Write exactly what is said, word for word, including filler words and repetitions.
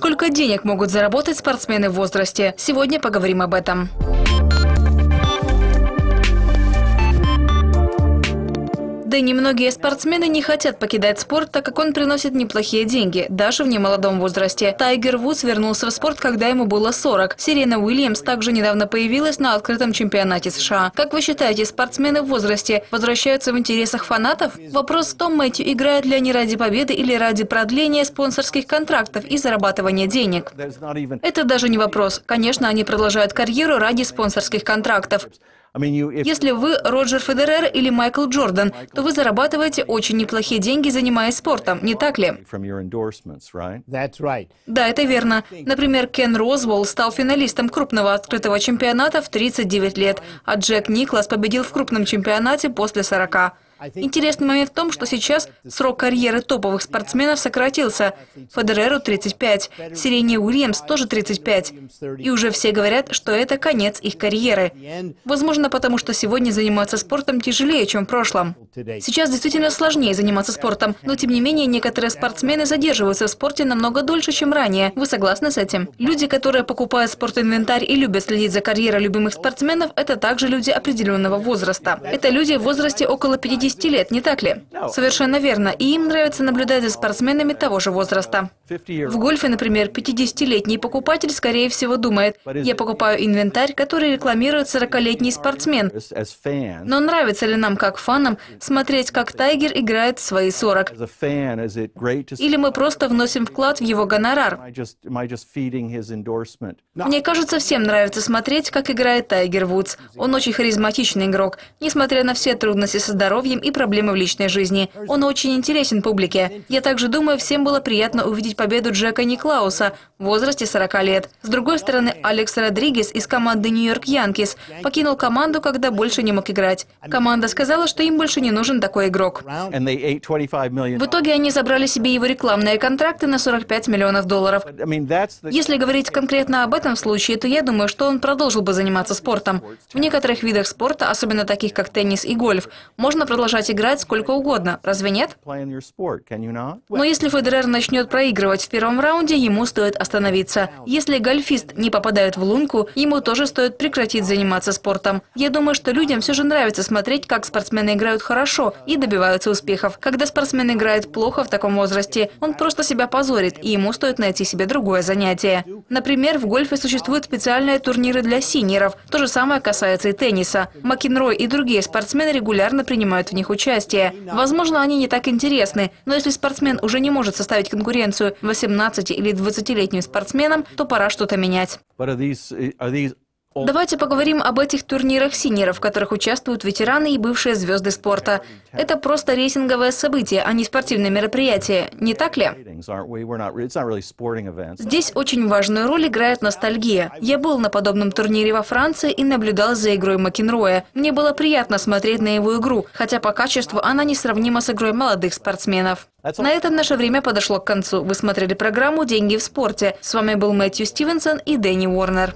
Сколько денег могут заработать спортсмены в возрасте? Сегодня поговорим об этом. Да и немногие спортсмены не хотят покидать спорт, так как он приносит неплохие деньги, даже в немолодом возрасте. Тайгер Вудс вернулся в спорт, когда ему было сорок. Серена Уильямс также недавно появилась на открытом чемпионате США. Как вы считаете, спортсмены в возрасте возвращаются в интересах фанатов? Вопрос в том, Мэтью, играют ли они ради победы или ради продления спонсорских контрактов и зарабатывания денег? Это даже не вопрос. Конечно, они продолжают карьеру ради спонсорских контрактов. Если вы Роджер Федерер или Майкл Джордан, то вы зарабатываете очень неплохие деньги, занимаясь спортом, не так ли? Да, это верно. Например, Кен Розволл стал финалистом крупного открытого чемпионата в тридцать девять лет, а Джек Никлаус победил в крупном чемпионате после сорока. Интересный момент в том, что сейчас срок карьеры топовых спортсменов сократился. Федереру тридцать пять, Серене Уильямс тоже тридцать пять. И уже все говорят, что это конец их карьеры. Возможно, потому что сегодня заниматься спортом тяжелее, чем в прошлом. Сейчас действительно сложнее заниматься спортом, но тем не менее некоторые спортсмены задерживаются в спорте намного дольше, чем ранее. Вы согласны с этим? Люди, которые покупают спортинвентарь и любят следить за карьерой любимых спортсменов, это также люди определенного возраста. Это люди в возрасте около пятидесяти лет, не так ли? Совершенно верно. И им нравится наблюдать за спортсменами того же возраста. В гольфе, например, пятидесятилетний покупатель, скорее всего, думает: я покупаю инвентарь, который рекламирует сорокалетний спортсмен. Но нравится ли нам, как фанам, смотреть, как Тайгер играет в свои сорок? Или мы просто вносим вклад в его гонорар? Мне кажется, всем нравится смотреть, как играет Тайгер Вудс. Он очень харизматичный игрок, несмотря на все трудности со здоровьем и проблемы в личной жизни. Он очень интересен публике. Я также думаю, всем было приятно увидеть победу Джека Никлауса в возрасте сорока лет. С другой стороны, Алекс Родригес из команды Нью-Йорк Янкиз покинул команду, когда больше не мог играть. Команда сказала, что им больше не нужен такой игрок. В итоге они забрали себе его рекламные контракты на сорок пять миллионов долларов. Если говорить конкретно об этом случае, то я думаю, что он продолжил бы заниматься спортом. В некоторых видах спорта, особенно таких как теннис и гольф, можно продолжать играть сколько угодно, разве нет? Но если Федерер начнет проигрывать в первом раунде, ему стоит остановиться. Если гольфист не попадает в лунку, ему тоже стоит прекратить заниматься спортом. Я думаю, что людям все же нравится смотреть, как спортсмены играют хорошо и добиваются успехов. Когда спортсмен играет плохо в таком возрасте, он просто себя позорит, и ему стоит найти себе другое занятие. Например, в гольфе существуют специальные турниры для синьоров. То же самое касается и тенниса. Макинрой и другие спортсмены регулярно принимают в них участие. Возможно, они не так интересны, но если спортсмен уже не может составить конкуренцию восемнадцати- или двадцатилетним спортсменам, то пора что-то менять. Давайте поговорим об этих турнирах синьоров, в которых участвуют ветераны и бывшие звезды спорта. Это просто рейтинговое событие, а не спортивное мероприятие, не так ли? Здесь очень важную роль играет ностальгия. Я был на подобном турнире во Франции и наблюдал за игрой Макинроя. Мне было приятно смотреть на его игру, хотя по качеству она несравнима с игрой молодых спортсменов. На этом наше время подошло к концу. Вы смотрели программу «Деньги в спорте». С вами был Мэттью Стивенсон и Дэни Уорнер.